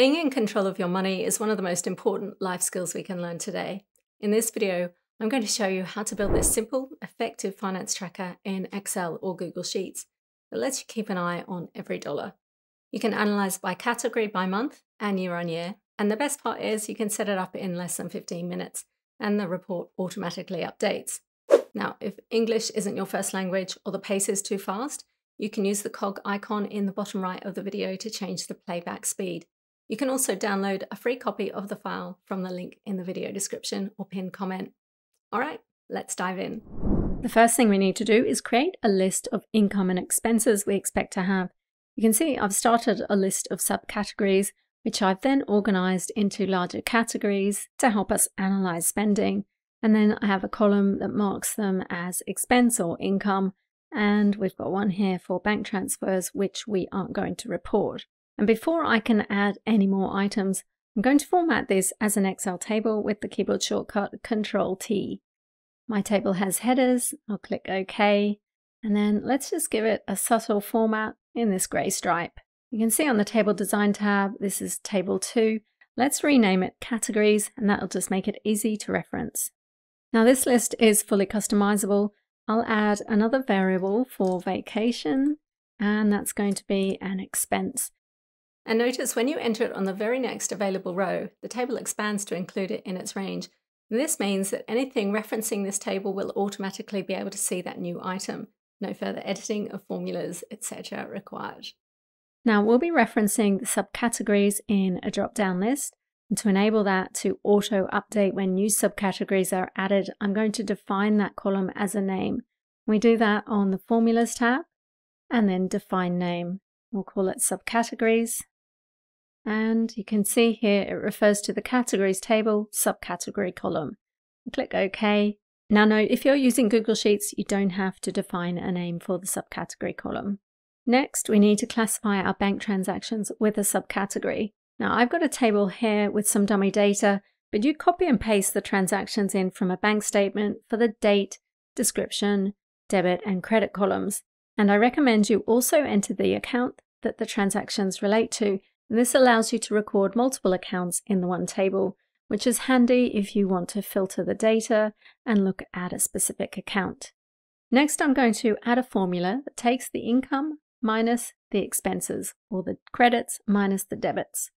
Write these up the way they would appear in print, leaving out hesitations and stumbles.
Being in control of your money is one of the most important life skills we can learn today. In this video, I'm going to show you how to build this simple, effective finance tracker in Excel or Google Sheets that lets you keep an eye on every dollar. You can analyze by category, by month, and year on year. And the best part is you can set it up in less than 15 minutes and the report automatically updates. Now, if English isn't your first language or the pace is too fast, you can use the cog icon in the bottom right of the video to change the playback speed. You can also download a free copy of the file from the link in the video description or pinned comment. All right, let's dive in. The first thing we need to do is create a list of income and expenses we expect to have. You can see I've started a list of subcategories, which I've then organized into larger categories to help us analyze spending. And then I have a column that marks them as expense or income. And we've got one here for bank transfers, which we aren't going to report. And before I can add any more items, I'm going to format this as an Excel table with the keyboard shortcut Ctrl T. My table has headers. I'll click OK. And then let's just give it a subtle format in this gray stripe. You can see on the table design tab, this is table 2. Let's rename it categories, and that'll just make it easy to reference. Now this list is fully customizable. I'll add another variable for vacation, and that's going to be an expense. And notice when you enter it on the very next available row, the table expands to include it in its range. And this means that anything referencing this table will automatically be able to see that new item. No further editing of formulas, etc. required. Now we'll be referencing the subcategories in a drop-down list. And to enable that to auto-update when new subcategories are added, I'm going to define that column as a name. We do that on the Formulas tab and then Define Name. We'll call it Subcategories. And you can see here it refers to the Categories table, subcategory column. Click OK. Now note, if you're using Google Sheets, you don't have to define a name for the subcategory column. Next, we need to classify our bank transactions with a subcategory. Now I've got a table here with some dummy data, but you copy and paste the transactions in from a bank statement for the date, description, debit and credit columns. And I recommend you also enter the account that the transactions relate to. And this allows you to record multiple accounts in the one table, which is handy if you want to filter the data and look at a specific account. Next, I'm going to add a formula that takes the income minus the expenses, or the credits minus the debits.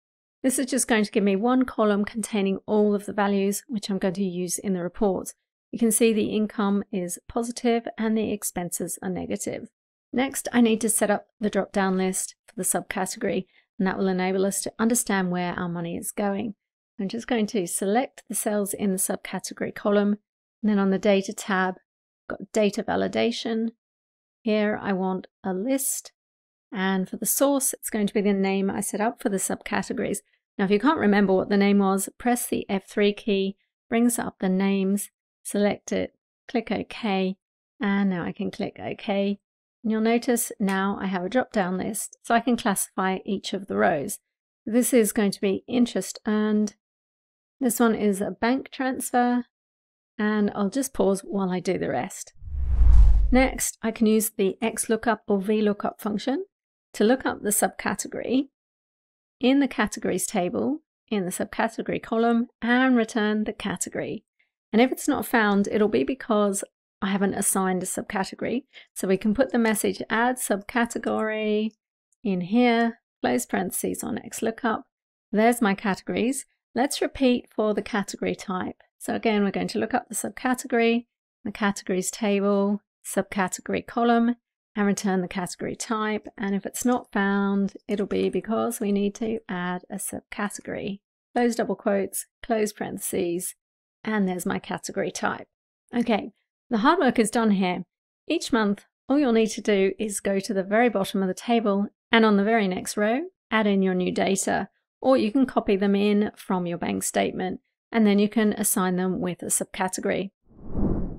This is just going to give me one column containing all of the values, which I'm going to use in the report. You can see the income is positive and the expenses are negative. Next, I need to set up the drop-down list for the subcategory, and that will enable us to understand where our money is going. I'm just going to select the cells in the subcategory column, and then on the Data tab, I've got Data Validation. Here I want a list, and for the source, it's going to be the name I set up for the subcategories. Now, if you can't remember what the name was, press the F3 key, brings up the names, select it, click OK, and now I can click OK. And you'll notice now I have a drop-down list, so I can classify each of the rows. This is going to be interest earned. This one is a bank transfer, and I'll just pause while I do the rest. Next, I can use the XLOOKUP or VLOOKUP function to look up the subcategory in the categories table, in the subcategory column, and return the category. And if it's not found, it'll be because I haven't assigned a subcategory. So we can put the message add subcategory in here, close parentheses on XLOOKUP. There's my categories. Let's repeat for the category type. So again, we're going to look up the subcategory, the categories table, subcategory column, and return the category type. And if it's not found, it'll be because we need to add a subcategory. Close double quotes, close parentheses, and there's my category type. Okay, the hard work is done here. Each month, all you'll need to do is go to the very bottom of the table and on the very next row, add in your new data, or you can copy them in from your bank statement, and then you can assign them with a subcategory.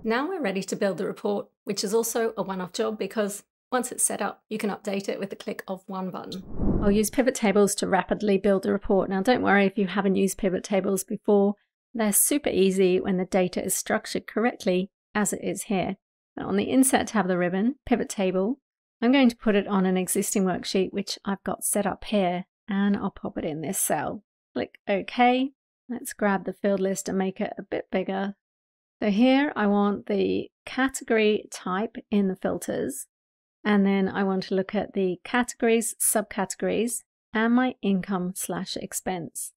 Now we're ready to build the report, which is also a one-off job because once it's set up, you can update it with the click of one button. I'll use pivot tables to rapidly build the report. Now don't worry if you haven't used pivot tables before. They're super easy when the data is structured correctly, as it is here. Now, on the Insert tab of the ribbon, Pivot Table, I'm going to put it on an existing worksheet, which I've got set up here. and I'll pop it in this cell. Click OK. Let's grab the field list and make it a bit bigger. So here I want the category type in the filters, and then I want to look at the categories, subcategories, and my income/expense.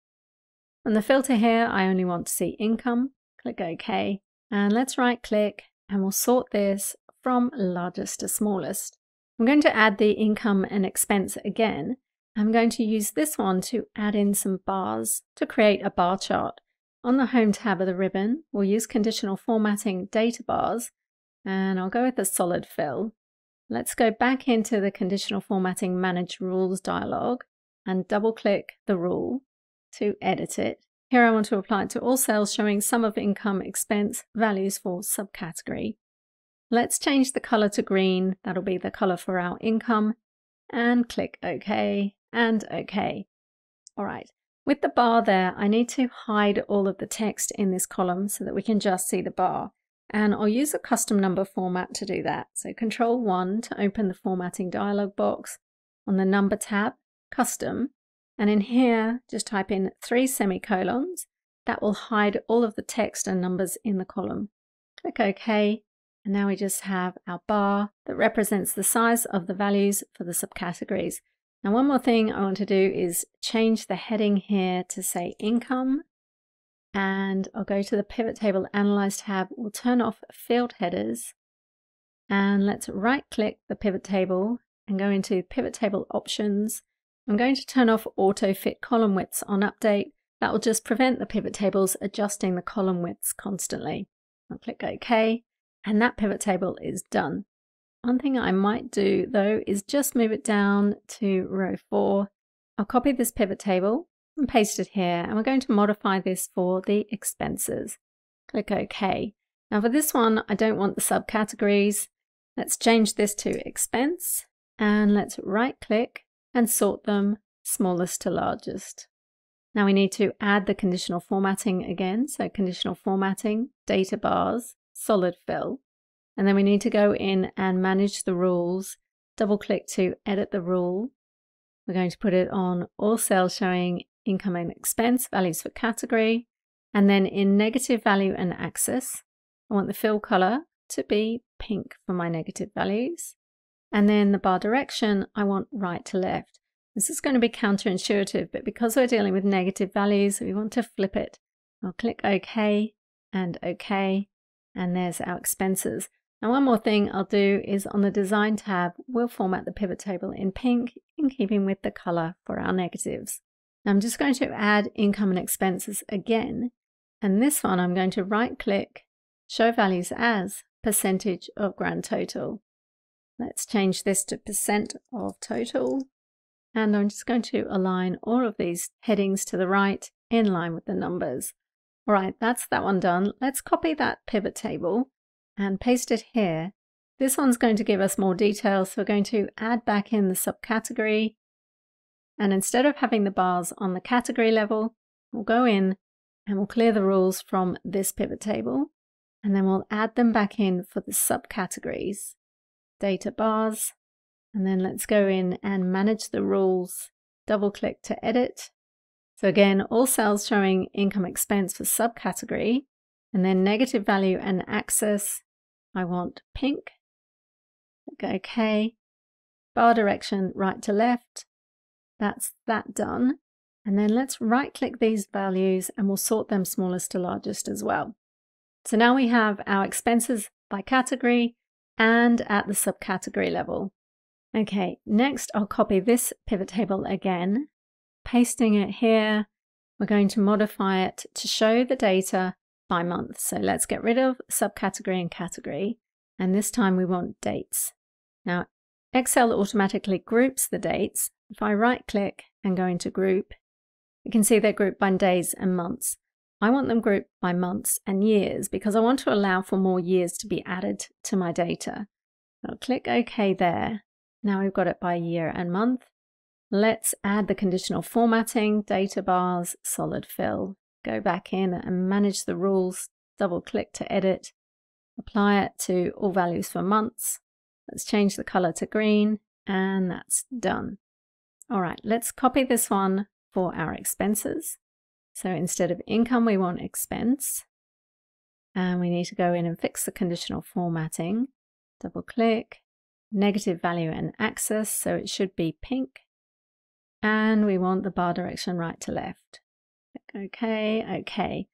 On the filter here, I only want to see income. Click OK, and let's right click, and we'll sort this from largest to smallest. I'm going to add the income and expense again. I'm going to use this one to add in some bars to create a bar chart. On the Home tab of the ribbon, we'll use conditional formatting data bars, and I'll go with a solid fill. Let's go back into the conditional formatting manage rules dialog and double click the rule to edit it. Here I want to apply it to all cells showing sum of income, expense, values for subcategory. Let's change the color to green. That'll be the color for our income, and click OK and OK. All right, with the bar there, I need to hide all of the text in this column so that we can just see the bar. And I'll use a custom number format to do that. So Ctrl-1 to open the formatting dialog box. On the number tab, custom. And in here, just type in 3 semicolons. That will hide all of the text and numbers in the column. Click OK. And now we just have our bar that represents the size of the values for the subcategories. And one more thing I want to do is change the heading here to say income. And I'll go to the Pivot Table Analyze tab. We'll turn off field headers, and let's right click the pivot table and go into Pivot Table Options. I'm going to turn off Auto Fit Column Widths on Update. That will just prevent the pivot tables adjusting the column widths constantly. I'll click OK, and that pivot table is done. One thing I might do though is just move it down to row 4. I'll copy this pivot table and paste it here, and we're going to modify this for the expenses. Click OK. Now for this one, I don't want the subcategories. Let's change this to expense, and let's right click and sort them smallest to largest. Now we need to add the conditional formatting again. So conditional formatting, data bars, solid fill. And then we need to go in and manage the rules. Double click to edit the rule. We're going to put it on all cells showing income and expense, values for category, and then in negative value and axis, I want the fill color to be pink for my negative values, and then the bar direction, I want right to left. This is going to be counterintuitive, but because we're dealing with negative values, we want to flip it. I'll click OK, and there's our expenses. Now one more thing I'll do is on the Design tab, we'll format the pivot table in pink in keeping with the color for our negatives. I'm just going to add income and expenses again, and this one I'm going to right click, show values as percentage of grand total. Let's change this to percent of total, and I'm just going to align all of these headings to the right in line with the numbers. All right, that's that one done. Let's copy that pivot table and paste it here. This one's going to give us more details, so we're going to add back in the subcategory. And instead of having the bars on the category level, we'll go in and we'll clear the rules from this pivot table, and then we'll add them back in for the subcategories, data bars, and then let's go in and manage the rules, double click to edit. So again, all cells showing income expense for subcategory, and then negative value and axis, I want pink. Click OK, bar direction right to left. That's that done. And then let's right click these values and we'll sort them smallest to largest as well. So now we have our expenses by category and at the subcategory level. Okay, next I'll copy this pivot table again, pasting it here. We're going to modify it to show the data by month. So let's get rid of subcategory and category. And this time we want dates. Now, Excel automatically groups the dates. If I right click and go into group, you can see they're grouped by days and months. I want them grouped by months and years because I want to allow for more years to be added to my data. I'll click OK there. Now we've got it by year and month. Let's add the conditional formatting, data bars, solid fill. Go back in and manage the rules. Double click to edit. Apply it to all values for months. Let's change the color to green, and that's done. All right, let's copy this one for our expenses. So instead of income, we want expense. And we need to go in and fix the conditional formatting. Double click, negative value and axis, so it should be pink. And we want the bar direction right to left. Click OK, OK.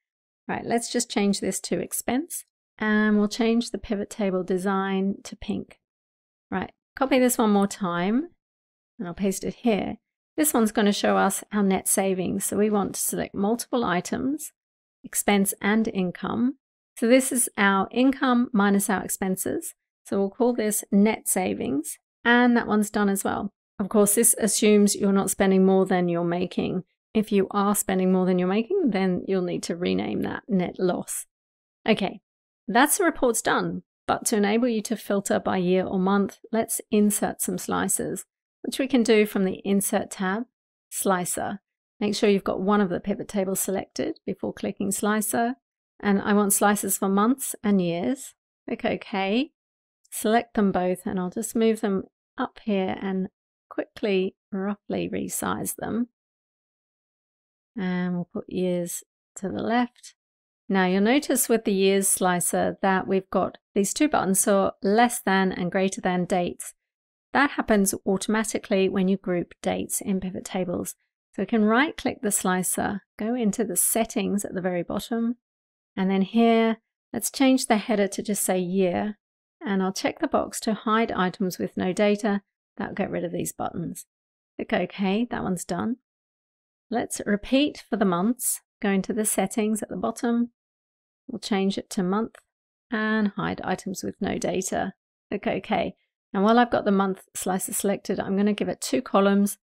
Right, let's just change this to expense. And we'll change the pivot table design to pink. Right, copy this one more time. And I'll paste it here. This one's going to show us our net savings. So we want to select multiple items, expense and income. So this is our income minus our expenses. So we'll call this net savings. And that one's done as well. Of course, this assumes you're not spending more than you're making. If you are spending more than you're making, then you'll need to rename that net loss. Okay, that's the report's done. But to enable you to filter by year or month, let's insert some slices, which we can do from the Insert tab, Slicer. Make sure you've got one of the pivot tables selected before clicking Slicer. And I want slices for months and years. Click OK. Select them both, and I'll just move them up here and quickly, roughly resize them. And we'll put years to the left. Now you'll notice with the years slicer that we've got these two buttons, so less than and greater than dates. That happens automatically when you group dates in pivot tables. So we can right click the slicer, go into the settings at the very bottom, and then here, let's change the header to just say year, and I'll check the box to hide items with no data. That'll get rid of these buttons. Click OK, that one's done. Let's repeat for the months, go into the settings at the bottom, we'll change it to month, and hide items with no data. Click OK. And while I've got the month slicer selected, I'm going to give it two columns,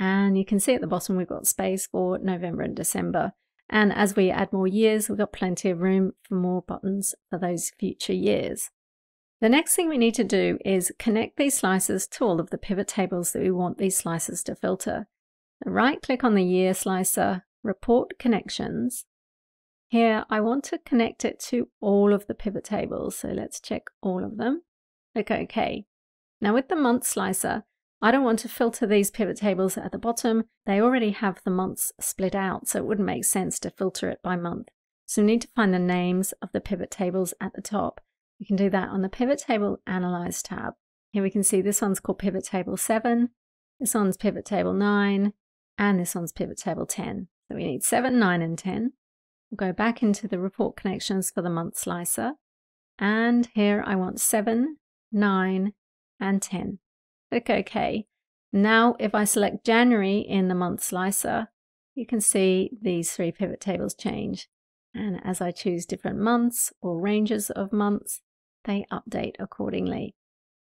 and you can see at the bottom we've got space for November and December. And as we add more years, we've got plenty of room for more buttons for those future years. The next thing we need to do is connect these slices to all of the pivot tables that we want these slices to filter. Right click on the year slicer, report connections. Here I want to connect it to all of the pivot tables, so let's check all of them. Click OK. Now with the month slicer, I don't want to filter these pivot tables at the bottom. They already have the months split out, so it wouldn't make sense to filter it by month. So we need to find the names of the pivot tables at the top. You can do that on the Pivot Table Analyze tab. Here we can see this one's called Pivot Table 7, this one's Pivot Table 9, and this one's Pivot Table 10. So we need 7, 9, and 10. We'll go back into the report connections for the month slicer. And here I want 7, 9, and 10. Click OK. Now if I select January in the month slicer, you can see these three pivot tables change. And as I choose different months or ranges of months, they update accordingly.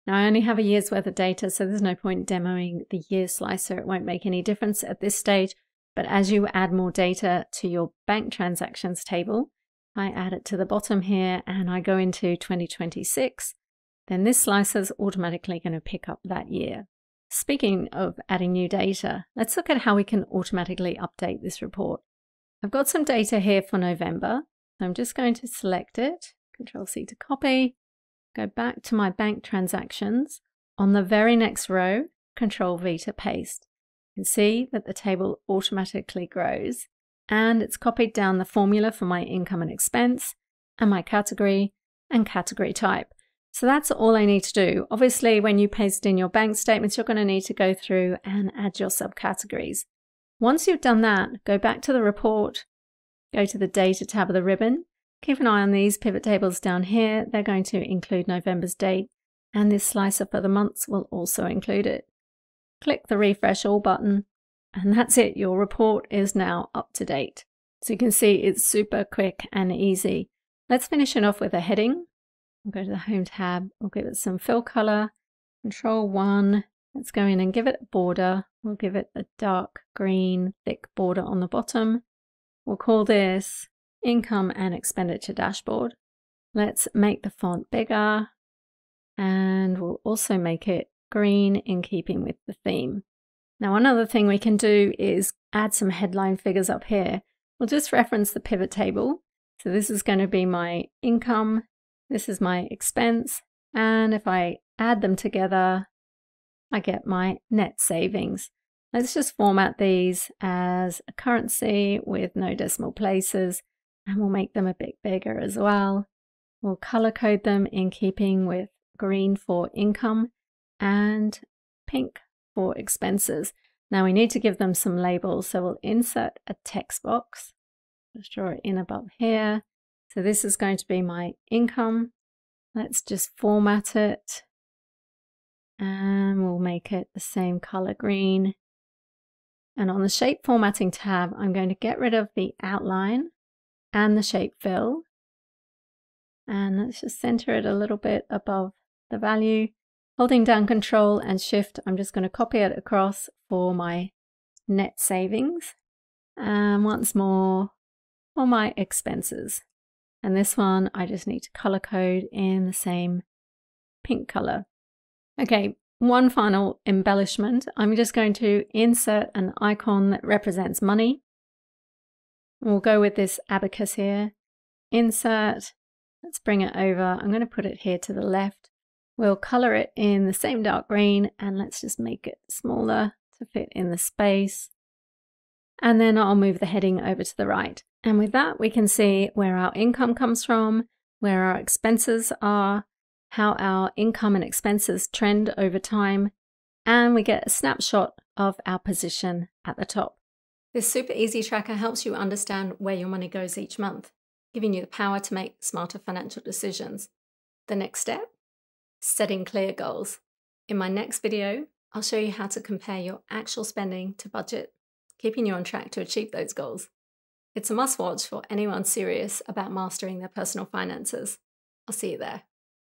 Now I only have a year's worth of data, so there's no point demoing the year slicer. It won't make any difference at this stage. But as you add more data to your bank transactions table, I add it to the bottom here and I go into 2026. Then this slicer is automatically going to pick up that year. Speaking of adding new data, let's look at how we can automatically update this report. I've got some data here for November, so I'm just going to select it, Ctrl-C to copy, go back to my bank transactions. On the very next row, Ctrl-V to paste. You can see that the table automatically grows, and it's copied down the formula for my income and expense, and my category, and category type. So that's all I need to do. Obviously, when you paste in your bank statements, you're going to need to go through and add your subcategories. Once you've done that, go back to the report, go to the Data tab of the ribbon. Keep an eye on these pivot tables down here. They're going to include November's date, and this slicer for the months will also include it. Click the Refresh All button, and that's it. Your report is now up to date. So you can see it's super quick and easy. Let's finish it off with a heading. I'll go to the Home tab, I'll give it some fill color, Ctrl-1, let's go in and give it a border, we'll give it a dark green thick border on the bottom. We'll call this Income and Expenditure Dashboard. Let's make the font bigger, and we'll also make it green in keeping with the theme. Now another thing we can do is add some headline figures up here. We'll just reference the pivot table. So this is going to be my income. This is my expense, and if I add them together, I get my net savings. Let's just format these as a currency with no decimal places, and we'll make them a bit bigger as well. We'll color code them in keeping with green for income and pink for expenses. Now we need to give them some labels, so we'll insert a text box. Let's draw it in above here. So this is going to be my income. Let's just format it, and we'll make it the same color green. And on the shape formatting tab, I'm going to get rid of the outline and the shape fill. And let's just center it a little bit above the value. Holding down Control and Shift, I'm just going to copy it across for my net savings. And once more for my expenses. And this one, I just need to color code in the same pink color. Okay, one final embellishment. I'm just going to insert an icon that represents money. We'll go with this abacus here. Insert. Let's bring it over. I'm going to put it here to the left. We'll color it in the same dark green, and let's just make it smaller to fit in the space. And then I'll move the heading over to the right. And with that, we can see where our income comes from, where our expenses are, how our income and expenses trend over time, and we get a snapshot of our position at the top. This super easy tracker helps you understand where your money goes each month, giving you the power to make smarter financial decisions. The next step? Setting clear goals. In my next video, I'll show you how to compare your actual spending to budget, keeping you on track to achieve those goals. It's a must-watch for anyone serious about mastering their personal finances. I'll see you there.